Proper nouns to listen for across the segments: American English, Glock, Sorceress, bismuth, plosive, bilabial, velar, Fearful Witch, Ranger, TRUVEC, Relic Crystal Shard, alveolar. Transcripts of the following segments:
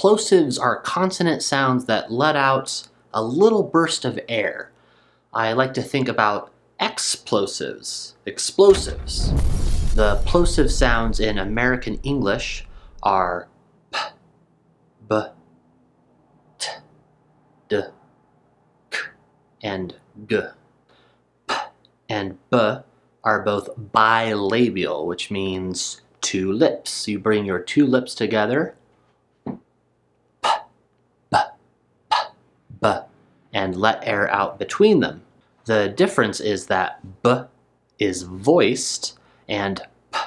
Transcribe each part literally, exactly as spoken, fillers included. Plosives are consonant sounds that let out a little burst of air. I like to think about explosives, explosives. The plosive sounds in American English are p, b, t, d, k, and g. P and b are both bilabial, which means two lips. You bring your two lips together, p, b, p, b, and let air out between them. The difference is that b is voiced and p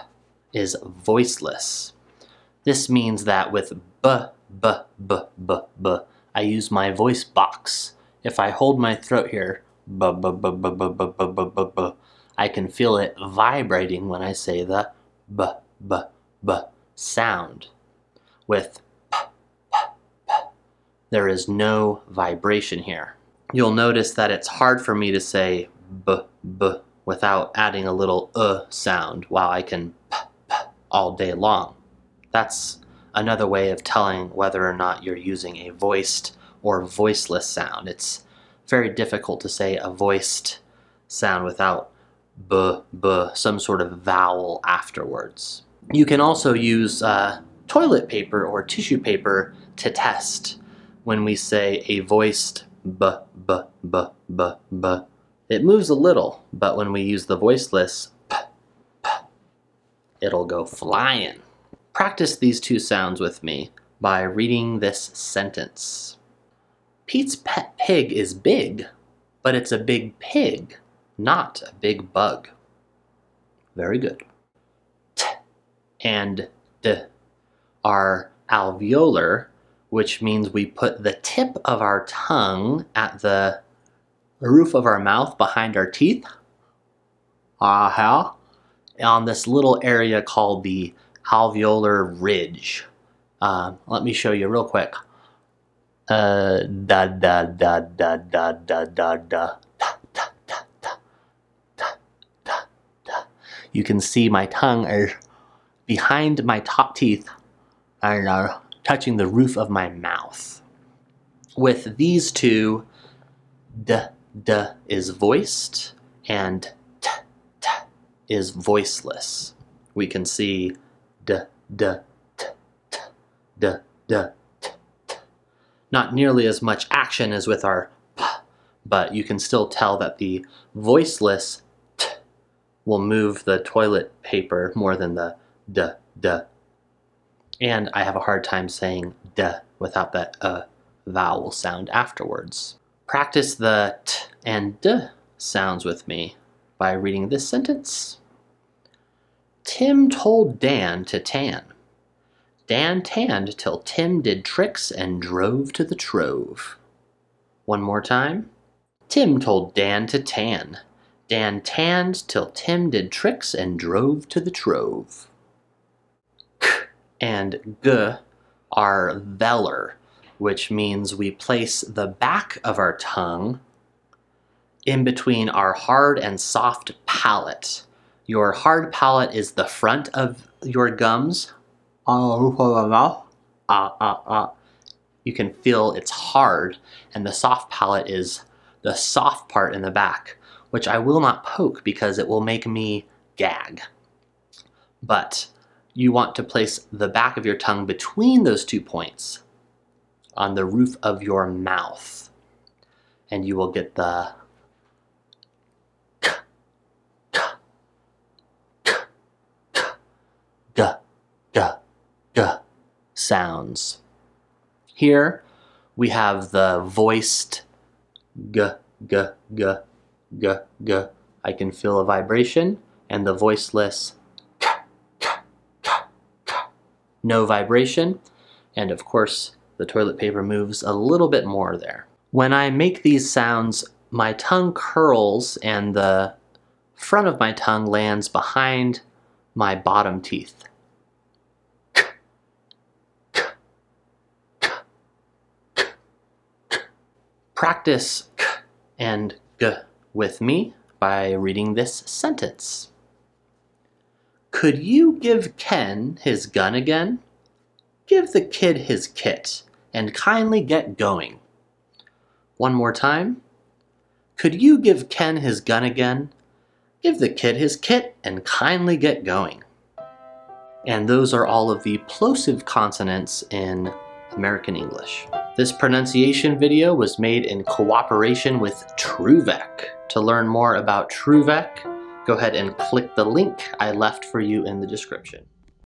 is voiceless. This means that with b, b, b, b, b, I use my voice box. If I hold my throat here, b, b, b, b, b, b, b, b, b, b, I can feel it vibrating when I say the b, b, b sound. With p, p, p, there is no vibration here. You'll notice that it's hard for me to say b, b without adding a little uh sound, while I can p, p all day long. That's another way of telling whether or not you're using a voiced or voiceless sound. It's very difficult to say a voiced sound without b, b, some sort of vowel afterwards. You can also use uh, toilet paper or tissue paper to test. When we say a voiced b, b, b, b, b, it moves a little, but when we use the voiceless p, p, it'll go flying. Practice these two sounds with me by reading this sentence. Pete's pet pig is big, but it's a big pig, not a big bug. Very good. T and d are alveolar, which means we put the tip of our tongue at the roof of our mouth behind our teeth, aha, on this little area called the alveolar ridge. Uh, let me show you real quick. Uh, da da da da da da da da. You can see my tongue is behind my top teeth and uh, touching the roof of my mouth. With these two, d d is voiced and t t is voiceless. We can see d d t t d d t t. Not nearly as much action as with our p, but you can still tell that the voiceless will move the toilet paper more than the d, d. And I have a hard time saying d without that uh, vowel sound afterwards. Practice the t and d sounds with me by reading this sentence. Tim told Dan to tan. Dan tanned till Tim did tricks and drove to the trove. One more time. Tim told Dan to tan. Dan tanned till Tim did tricks and drove to the trove. K and g are velar, which means we place the back of our tongue in between our hard and soft palate. Your hard palate is the front of your gums. You can feel it's hard, and the soft palate is the soft part in the back, which I will not poke because it will make me gag. But you want to place the back of your tongue between those two points on the roof of your mouth. And you will get the k, k, k, k, g, g, g sounds. Here we have the voiced g, g, g, g, g. I can feel a vibration, and the voiceless k, k, k, k. No vibration, and of course the toilet paper moves a little bit more there. When I make these sounds, my tongue curls and the front of my tongue lands behind my bottom teeth. K, k, k, k, k. Practice k and g with me by reading this sentence. Could you give Ken his gun again? give the kid his kit and kindly get going. One more time. Could you give Ken his gun again? Give the kid his kit and kindly get going. And those are all of the plosive consonants in American English. This pronunciation video was made in cooperation with TRUVEC. To learn more about TRUVEC, go ahead and click the link I left for you in the description.